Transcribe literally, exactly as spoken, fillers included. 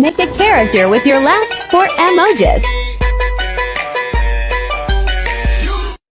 Make a character with your last four emojis.